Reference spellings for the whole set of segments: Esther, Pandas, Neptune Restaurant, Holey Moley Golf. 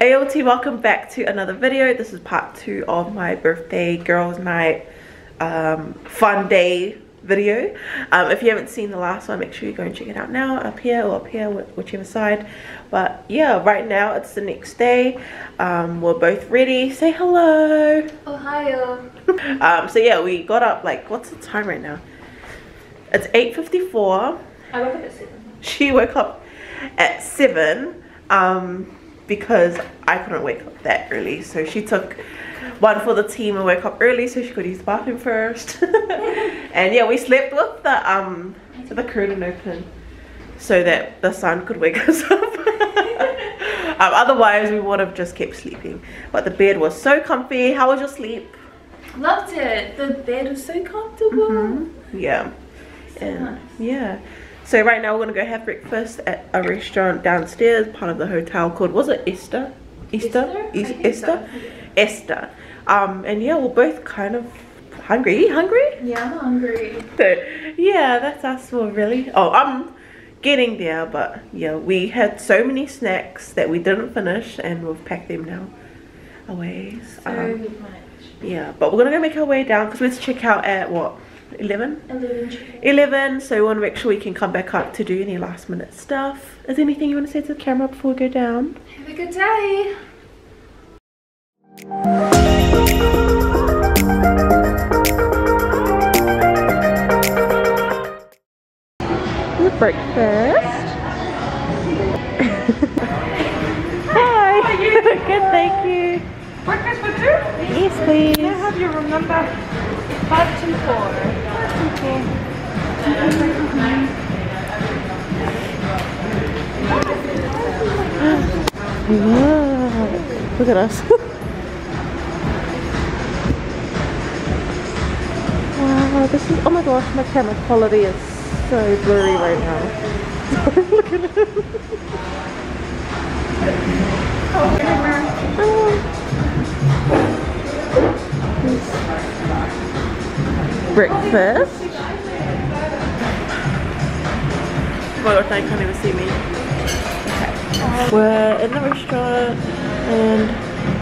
ALT, welcome back to another video. This is part 2 of my birthday girls night fun day video. If you haven't seen the last one, make sure you go and check it out now, up here or up here, whichever side. But yeah, right now it's the next day. We're both ready. Say hello. Ohio. So yeah, we got up like, what's the time right now? It's 8:54. I woke up at 7. She woke up at 7. Because I couldn't wake up that early, so she took one for the team and woke up early so she could use the bathroom first. And yeah, we slept with the curtain open so that the sun could wake us up. Otherwise we would have just kept sleeping, but the bed was so comfy. How was your sleep? Loved it. The bed was so comfortable. Mm-hmm. Yeah, so nice. Yeah. So right now we're going to go have breakfast at a restaurant downstairs, part of the hotel, called, was it Esther? Esther? Esther? Esther. And yeah, we're both kind of hungry. Hungry? Yeah, I'm hungry. So yeah, that's us. We're really, oh, I'm getting there, but yeah, we had so many snacks that we didn't finish and we've packed them now away. So much. Yeah, but we're going to go make our way down because we have to check out at what? 11, so we want to make sure we can come back up to do any last minute stuff. Is there anything you want to say to the camera before we go down? Have a good day. Breakfast. Hi. How are you? Good, thank you. Breakfast for two? Yes, please. Can I have you remember? 5 to 4. Wow. Look at us. Wow, this is, oh my gosh, my camera quality is so blurry right now. Look at it. Breakfast. Oh my god, they can't even see me. Okay. We're in the restaurant and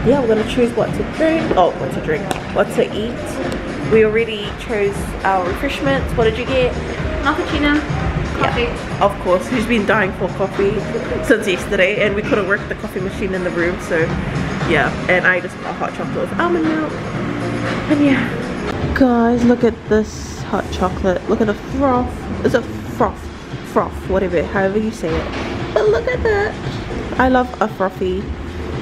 yeah, we're gonna choose what to drink. Oh, what to drink. What to eat. We already chose our refreshments. What did you get? Macchiato. Coffee. Yeah, of course. She's been dying for coffee since yesterday and we couldn't work the coffee machine in the room, so yeah. And I just got hot chocolate with almond milk. And yeah. Guys, look at this hot chocolate. Look at the froth. Is it froth? Froth, whatever, however you say it. But look at that. I love a frothy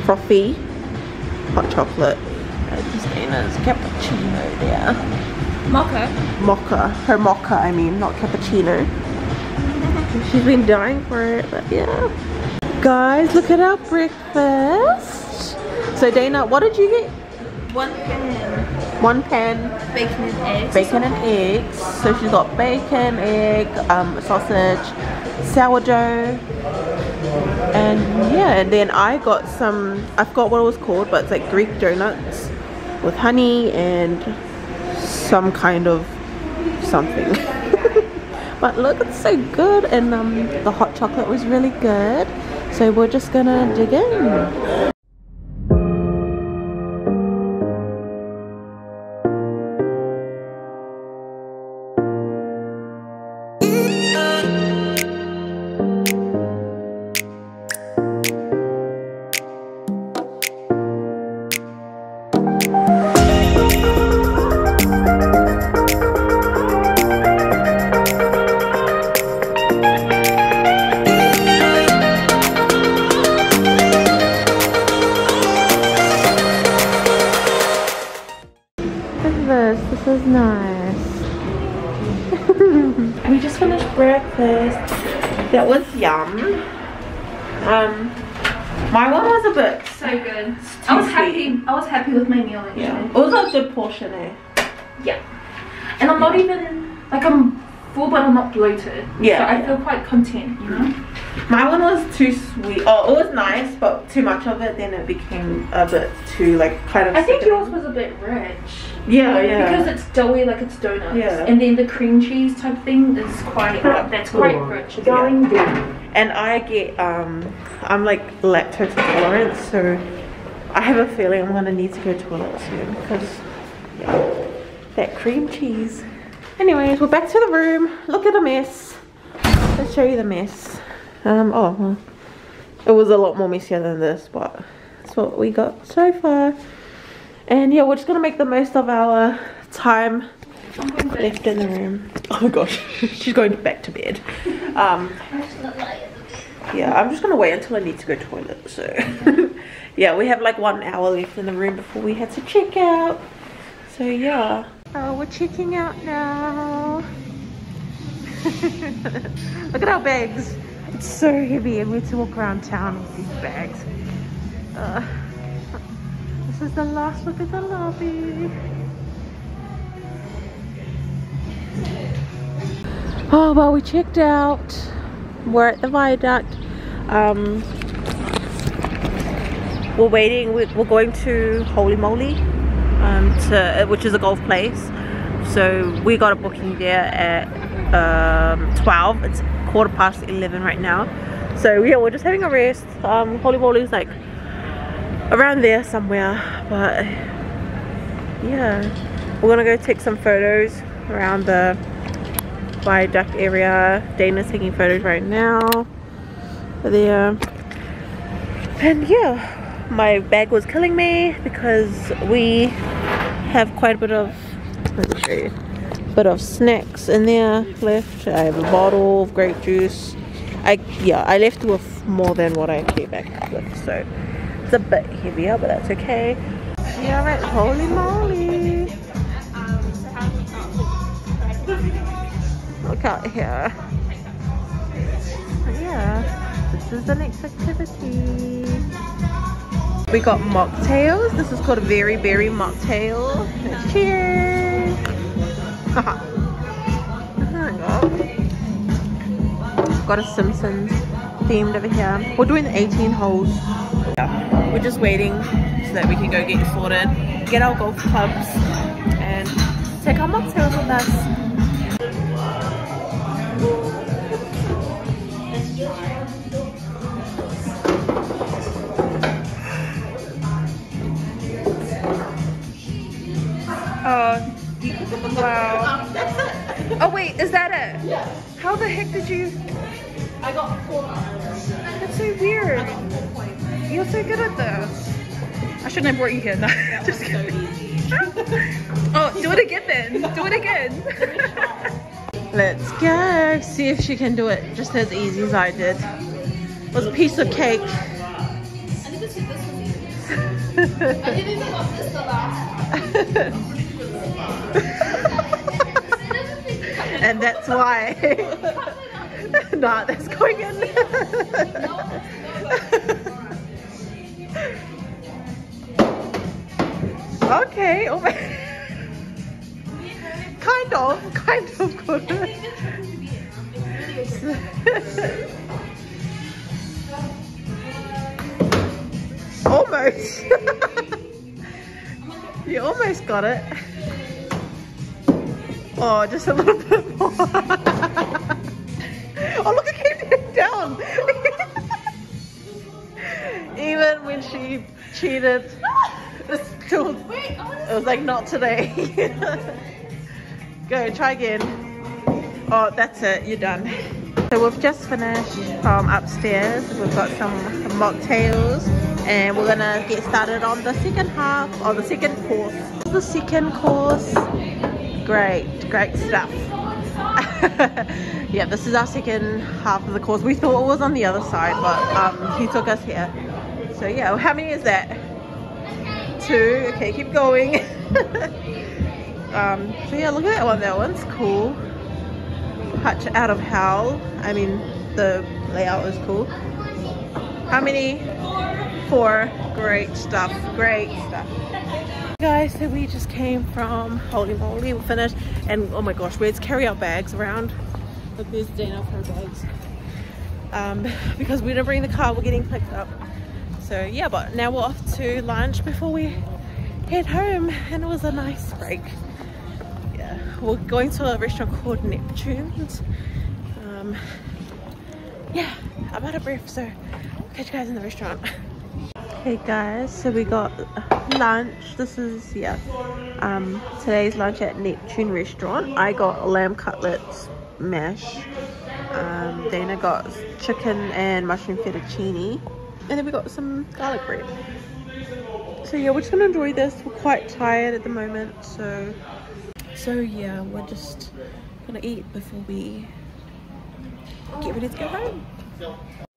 hot chocolate. Christina's cappuccino there. Mocha. Mocha. Her mocha, I mean, not cappuccino. She's been dying for it, but yeah. Guys, look at our breakfast. So Dana, what did you get? One pan bacon and eggs. Bacon and eggs. So she's got bacon, egg, sausage, sourdough, and yeah. And then I got some, I forgot what it was called, but it's like Greek donuts with honey and some kind of something. But look, it's so good. And the hot chocolate was really good, so we're just gonna dig in. This is nice. We just finished breakfast. That was yum. My one was a bit so good. I was happy. I was happy with my meal actually. Yeah. It was a good portion, eh? Yeah. And I'm not even like, I'm full, but I'm not bloated. Yeah. So I feel quite content, you know. My one was too sweet. Oh, it was nice, but too much of it, then it became a bit too like kind of. I think yours was a bit rich. Yeah, yeah. Because it's doughy, like it's donuts. Yeah. And then the cream cheese type thing is quite, that's quite rich. Going down. And I get, I'm like lactose intolerant, so I have a feeling I'm gonna need to go to the toilet soon because yeah, that cream cheese. Anyways, we're back to the room. Look at the mess. Let's show you the mess. Oh, well, it was a lot more messier than this, but that's what we got so far. And yeah, we're just gonna make the most of our time left in the room. Oh my gosh, she's going back to bed. Yeah, I'm just gonna wait until I need to go to the toilet, so yeah, we have like 1 hour left in the room before we had to check out, so yeah. Oh, we're checking out now. Look at our bags. It's so heavy and we have to walk around town with these bags. This is the last look at the lobby. Oh, well, we checked out. We're at the viaduct. We're waiting. We're going to Holey Moley, which is a golf place. So we got a booking there at 12. It's 11:15 right now. So yeah, we're just having a rest. Holey Moley is like around there somewhere, but yeah, we're gonna go take some photos around the viaduct area. Dana's taking photos right now there. And yeah, my bag was killing me because we have quite a bit of, let me show you, bit of snacks in there left. I have a bottle of grape juice. I left with more than what I came back with, so it's a bit heavier, but that's okay. Yeah, right, Holey Moley. Look out here. Yeah, this is the next activity. We got mocktails. This is called a very berry mocktail. Cheers. Got a Simpsons themed over here. We're doing 18 holes. Yeah, we're just waiting so that we can go get sorted, get our golf clubs, and take our mocktails with us. Wow. Oh wait, is that it? Yeah. How the heck did you? I got 4 hours. That's so weird. I got 4 points. You're so good at this. I shouldn't have brought you here. No, that just kidding. So easy. Oh, do it again then. Do it again. Let's go. See if she can do it just as easy as I did. It was a piece of cake. I need to see this one. I didn't even want this the last time. And that's why. Nah, that's going in. Okay. Oh my. Kind of good. Almost. You almost got it. Oh, just a little bit more. Oh, look, it came down. Even when she cheated, it still, wait, it was like, not today. Go, try again. Oh, that's it. You're done. So we've just finished from upstairs. We've got some mocktails, and we're gonna get started on the second half, or the second course. The second course. Great stuff. Yeah, this is our second half of the course. We thought it was on the other side, but he took us here. So yeah, how many is that? 2. Okay, keep going. So yeah, look at that one. That one's cool. Hutch out of hell. I mean, the layout is cool. How many? 4. Great stuff. Guys, so we just came from Holey Moley. We finished, and oh my gosh, we had to carry our bags around. Look, there's Dana with her bags. Because we didn't bring the car, we're getting picked up. So yeah, but now we're off to lunch before we head home, and it was a nice break. Yeah, we're going to a restaurant called Neptune. yeah, I'm out of breath, so I'll catch you guys in the restaurant. Hey guys, so we got lunch. This is today's lunch at Neptune Restaurant. I got lamb cutlets mash, Dana got chicken and mushroom fettuccine, and then we got some garlic bread. So yeah, we're just gonna enjoy this. We're quite tired at the moment, so yeah, we're just gonna eat before we get ready to go home.